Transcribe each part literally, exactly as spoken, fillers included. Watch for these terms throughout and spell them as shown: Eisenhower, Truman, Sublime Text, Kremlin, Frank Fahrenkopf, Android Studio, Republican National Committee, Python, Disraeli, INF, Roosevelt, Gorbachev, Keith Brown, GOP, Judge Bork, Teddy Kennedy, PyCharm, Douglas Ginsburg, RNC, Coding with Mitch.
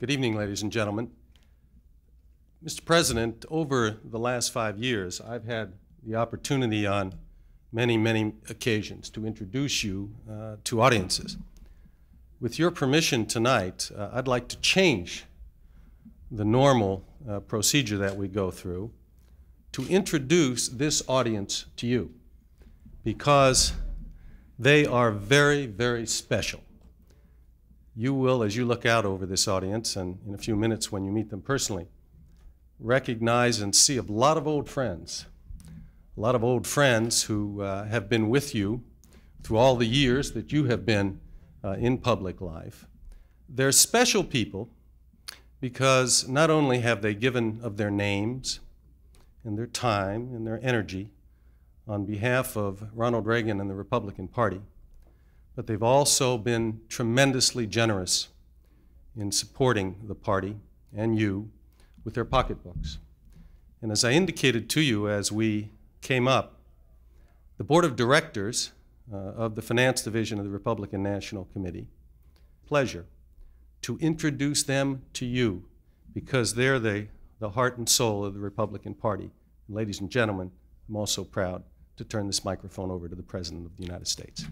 Good evening, ladies and gentlemen. Mister President, over the last five years, I've had the opportunity on many, many occasions to introduce you uh, to audiences. With your permission tonight, uh, I'd like to change the normal uh, procedure that we go through to introduce this audience to you, because they are very, very special. You will, as you look out over this audience, and in a few minutes when you meet them personally, recognize and see a lot of old friends, a lot of old friends who uh, have been with you through all the years that you have been uh, in public life. They're special people because not only have they given of their names and their time and their energy on behalf of Ronald Reagan and the Republican Party, but they've also been tremendously generous in supporting the party and you with their pocketbooks. And as I indicated to you as we came up, the Board of Directors uh, of the Finance Division of the Republican National Committee, pleasure to introduce them to you, because they're the, the heart and soul of the Republican Party. And ladies and gentlemen, I'm also proud to turn this microphone over to the President of the United States.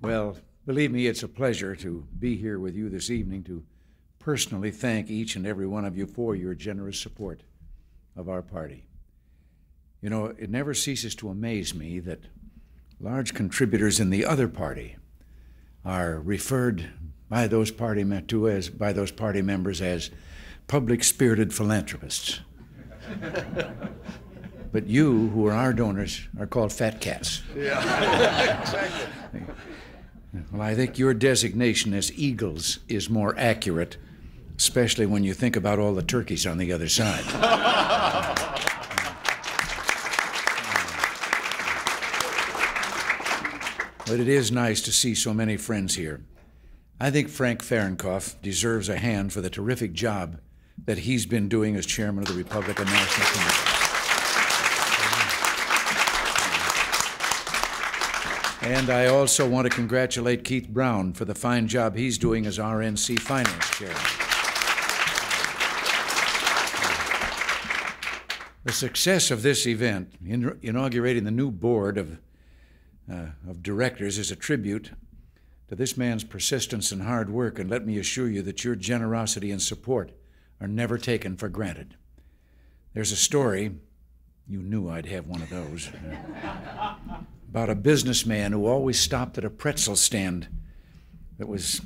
Well, believe me, it's a pleasure to be here with you this evening to personally thank each and every one of you for your generous support of our party. You know, it never ceases to amaze me that large contributors in the other party are referred by those party me- to as by those party members as public-spirited philanthropists. But you, who are our donors, are called fat cats. Yeah, exactly. Well, I think your designation as eagles is more accurate, especially when you think about all the turkeys on the other side. But it is nice to see so many friends here. I think Frank Fahrenkopf deserves a hand for the terrific job that he's been doing as chairman of the Republican National Committee. And I also want to congratulate Keith Brown for the fine job he's doing as R N C Finance Chairman. The success of this event, in inaugurating the new board of, uh, of directors, is a tribute to this man's persistence and hard work, and let me assure you that your generosity and support are never taken for granted. There's a story, you knew I'd have one of those, about a businessman who always stopped at a pretzel stand that was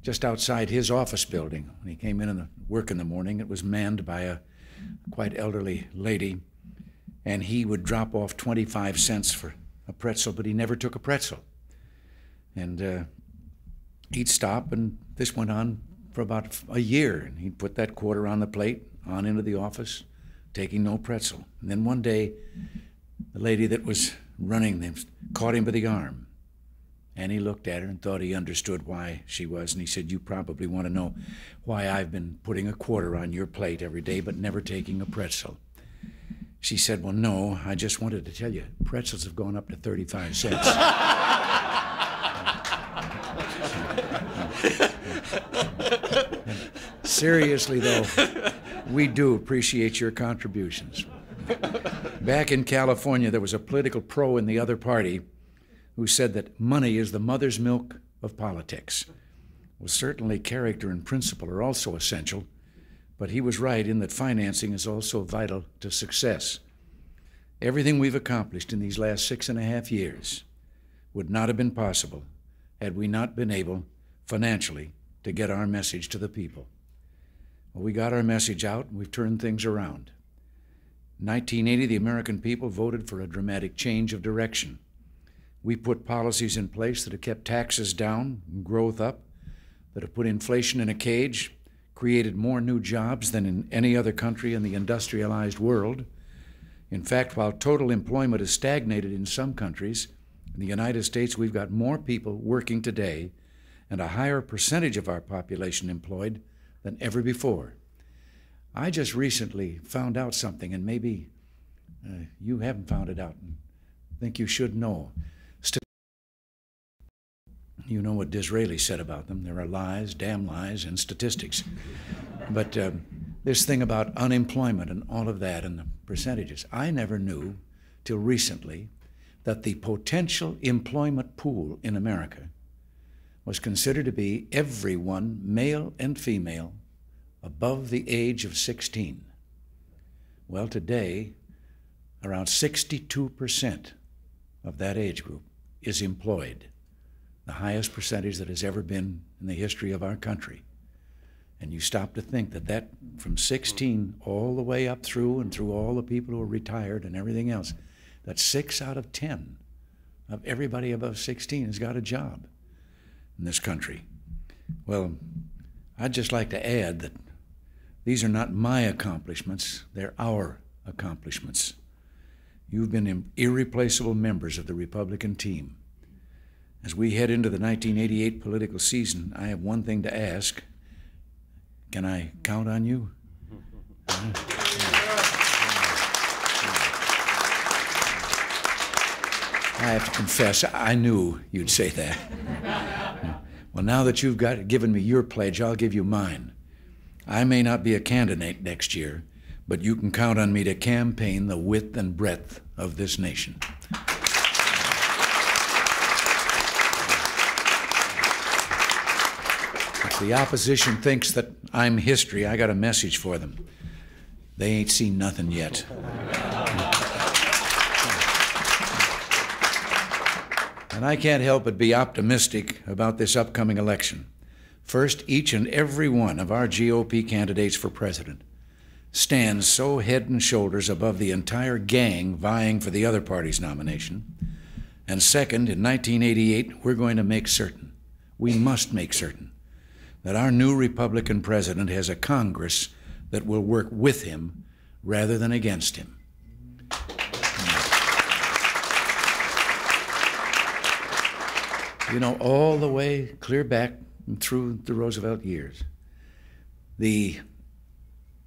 just outside his office building. When he came in to work in the morning, it was manned by a quite elderly lady, and he would drop off twenty-five cents for a pretzel, but he never took a pretzel. And uh, he'd stop, and this went on for about a year, and he'd put that quarter on the plate, on into the office, taking no pretzel. And then one day, the lady that was running them caught him by the arm, and he looked at her and thought he understood why she was, and he said, "You probably want to know why I've been putting a quarter on your plate every day but never taking a pretzel." She said, "Well, no, I just wanted to tell you, pretzels have gone up to thirty-five cents. Seriously, though, we do appreciate your contributions. Back in California, there was a political pro in the other party who said that money is the mother's milk of politics. Well, certainly character and principle are also essential, but he was right in that financing is also vital to success. Everything we've accomplished in these last six and a half years would not have been possible had we not been able, financially, to get our message to the people. Well, we got our message out, and we've turned things around. In nineteen eighty, the American people voted for a dramatic change of direction. We put policies in place that have kept taxes down and growth up, that have put inflation in a cage, created more new jobs than in any other country in the industrialized world. In fact, while total employment has stagnated in some countries, in the United States we've got more people working today and a higher percentage of our population employed than ever before. I just recently found out something, and maybe Uh, you haven't found it out and think you should know. Still, you know what Disraeli said about them. There are lies, damn lies, and statistics. But uh, this thing about unemployment and all of that and the percentages, I never knew till recently that the potential employment pool in America was considered to be everyone, male and female, above the age of sixteen. Well, today, around sixty-two percent of that age group is employed, the highest percentage that has ever been in the history of our country. And you stop to think that that, from sixteen all the way up through and through all the people who are retired and everything else, that six out of ten of everybody above sixteen has got a job in this country. Well, I'd just like to add that these are not my accomplishments, they're our accomplishments. You've been irreplaceable members of the Republican team. As we head into the nineteen eighty-eight political season, I have one thing to ask. Can I count on you? Uh, I have to confess, I knew you'd say that. Well, now that you've got given me your pledge, I'll give you mine. I may not be a candidate next year, but you can count on me to campaign the width and breadth of this nation. If the opposition thinks that I'm history, I got a message for them. They ain't seen nothing yet. And I can't help but be optimistic about this upcoming election. First, each and every one of our G O P candidates for president stands so head and shoulders above the entire gang vying for the other party's nomination. And second, in nineteen eighty-eight, we're going to make certain, we must make certain, that our new Republican president has a Congress that will work with him rather than against him. You know, all the way clear back through the Roosevelt years, the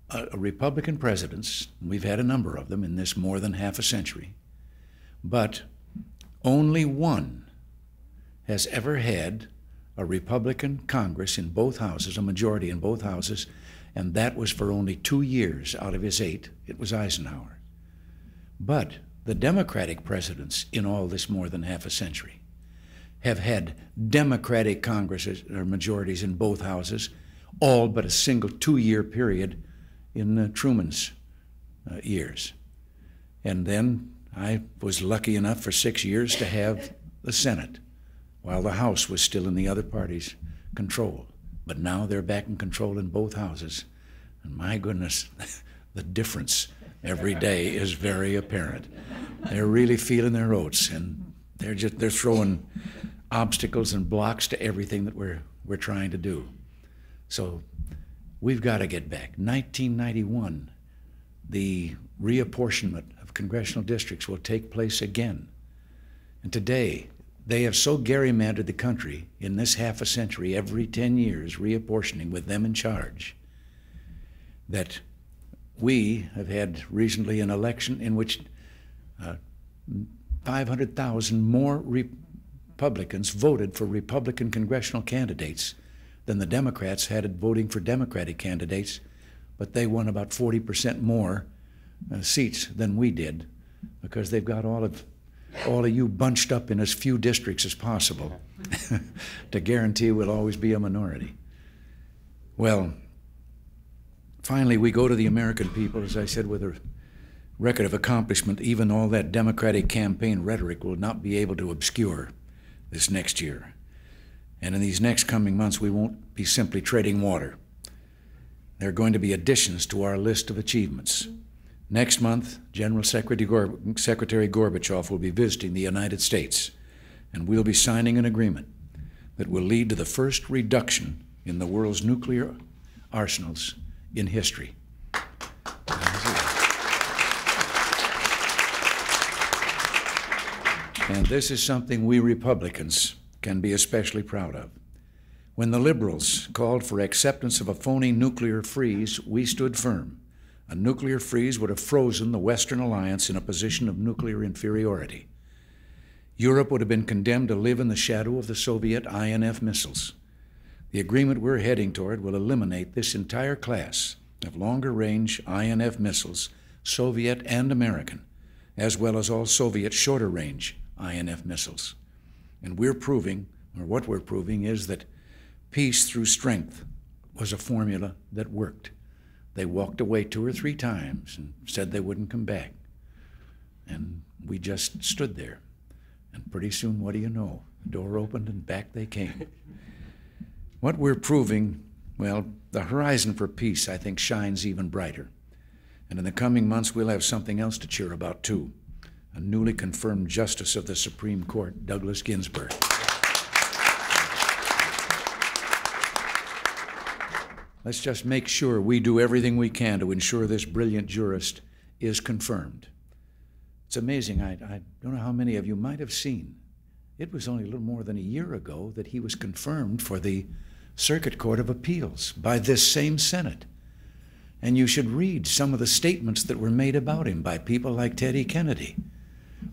Uh, Republican presidents, we've had a number of them in this more than half a century, but only one has ever had a Republican Congress in both houses, a majority in both houses, and that was for only two years out of his eight. It was Eisenhower. But the Democratic presidents in all this more than half a century have had Democratic Congresses or majorities in both houses, all but a single two-year period in uh, Truman's uh, years. And then I was lucky enough for six years to have the Senate while the House was still in the other party's control. But now they're back in control in both houses. And my goodness, the difference every day is very apparent. They're really feeling their oats, and they're just they're throwing obstacles and blocks to everything that we're we're trying to do. So we've got to get back. nineteen ninety-one, the reapportionment of congressional districts will take place again. And today, they have so gerrymandered the country in this half a century, every ten years reapportioning with them in charge, that we have had recently an election in which uh, five hundred thousand more Republicans voted for Republican congressional candidates than the Democrats had voting for Democratic candidates, but they won about forty percent more uh, seats than we did, because they've got all of, all of you bunched up in as few districts as possible to guarantee we'll always be a minority. Well, finally, we go to the American people, as I said, with a record of accomplishment. Even all that Democratic campaign rhetoric will not be able to obscure this next year. And in these next coming months, we won't be simply trading water. There are going to be additions to our list of achievements. Next month, General Secretary Gorb- Secretary Gorbachev will be visiting the United States, and we'll be signing an agreement that will lead to the first reduction in the world's nuclear arsenals in history. And this is something we Republicans can be especially proud of. When the liberals called for acceptance of a phony nuclear freeze, we stood firm A nuclear freeze would have frozen the Western alliance in a position of nuclear inferiority. Europe would have been condemned to live in the shadow of the Soviet I N F missiles. The agreement we're heading toward will eliminate this entire class of longer-range I N F missiles, Soviet and American, as well as all Soviet shorter-range I N F missiles. And we're proving, or what we're proving, is that peace through strength was a formula that worked. They walked away two or three times and said they wouldn't come back. And we just stood there. And pretty soon, what do you know? The door opened and back they came. What we're proving, well, the horizon for peace, I think, shines even brighter. And in the coming months, we'll have something else to cheer about, too. A newly confirmed justice of the Supreme Court, Douglas Ginsburg. Let's just make sure we do everything we can to ensure this brilliant jurist is confirmed. It's amazing. I, I don't know how many of you might have seen. It was only a little more than a year ago that he was confirmed for the Circuit Court of Appeals by this same Senate. And you should read some of the statements that were made about him by people like Teddy Kennedy,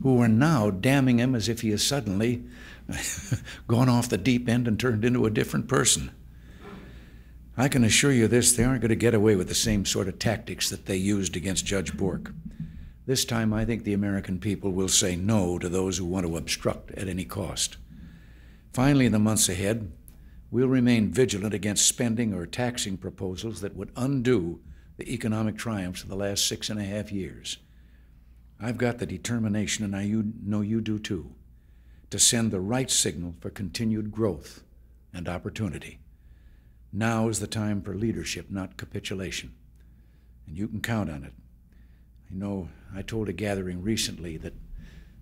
who are now damning him as if he has suddenly gone off the deep end and turned into a different person. I can assure you this, they aren't going to get away with the same sort of tactics that they used against Judge Bork. This time, I think the American people will say no to those who want to obstruct at any cost. Finally, in the months ahead, we'll remain vigilant against spending or taxing proposals that would undo the economic triumphs of the last six and a half years. I've got the determination, and I know you do too, to send the right signal for continued growth and opportunity. Now is the time for leadership, not capitulation. And you can count on it. You know, I told a gathering recently that,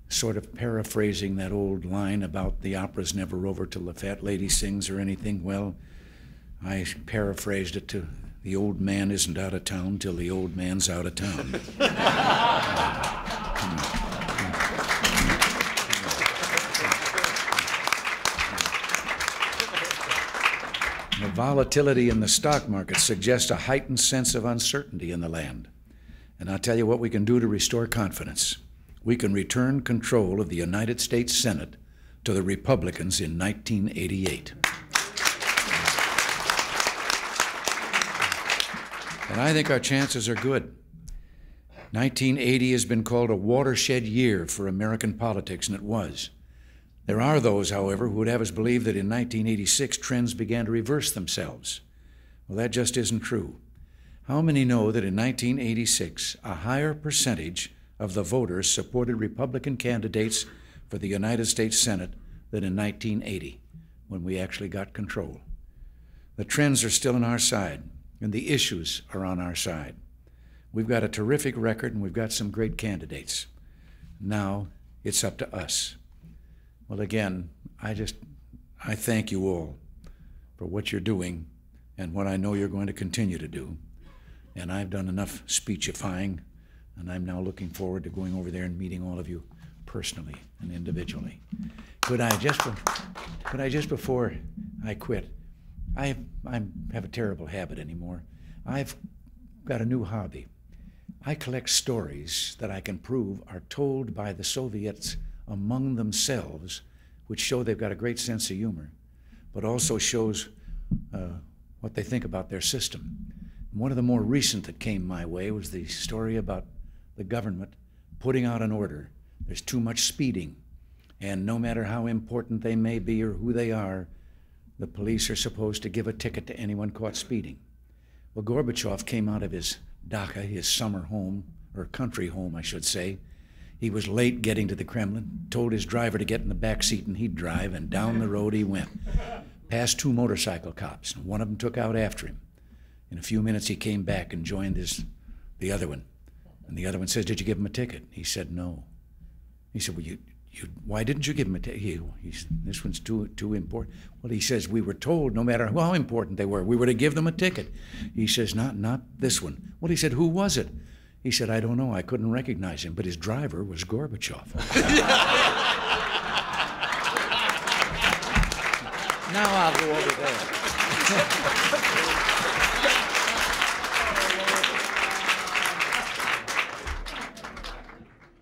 sort of paraphrasing that old line about the opera's never over till the fat lady sings or anything, well, I paraphrased it to the old man isn't out of town till the old man's out of town. The volatility in the stock market suggests a heightened sense of uncertainty in the land. And I'll tell you what we can do to restore confidence. We can return control of the United States Senate to the Republicans in nineteen eighty-eight. And I think our chances are good. nineteen eighty has been called a watershed year for American politics, and it was. There are those, however, who would have us believe that in nineteen eighty-six trends began to reverse themselves. Well, that just isn't true. How many know that in nineteen eighty-six, a higher percentage of the voters supported Republican candidates for the United States Senate than in nineteen eighty, when we actually got control? The trends are still on our side, and the issues are on our side. We've got a terrific record, and we've got some great candidates. Now it's up to us. Well, again, I just, I thank you all for what you're doing and what I know you're going to continue to do. And I've done enough speechifying, and I'm now looking forward to going over there and meeting all of you personally and individually. Could I just, could I just before I quit, I, I have a terrible habit anymore. I've got a new hobby. I collect stories that I can prove are told by the Soviets among themselves, which show they've got a great sense of humor, but also shows uh, what they think about their system. One of the more recent that came my way was the story about the government putting out an order. There's too much speeding, and no matter how important they may be or who they are, the police are supposed to give a ticket to anyone caught speeding. Well, Gorbachev came out of his dacha, his summer home, or country home, I should say. He was late getting to the Kremlin, told his driver to get in the back seat and he'd drive, and down the road he went, past two motorcycle cops, and one of them took out after him. In a few minutes, he came back and joined his, the other one. And the other one says, did you give him a ticket? He said, no. He said, well, you, you, why didn't you give him a ticket? He, he said, this one's too, too important. Well, he says, we were told, no matter how important they were, we were to give them a ticket. He says, not, not this one. Well, he said, who was it? He said, I don't know. I couldn't recognize him, but his driver was Gorbachev. Now I'll go over there.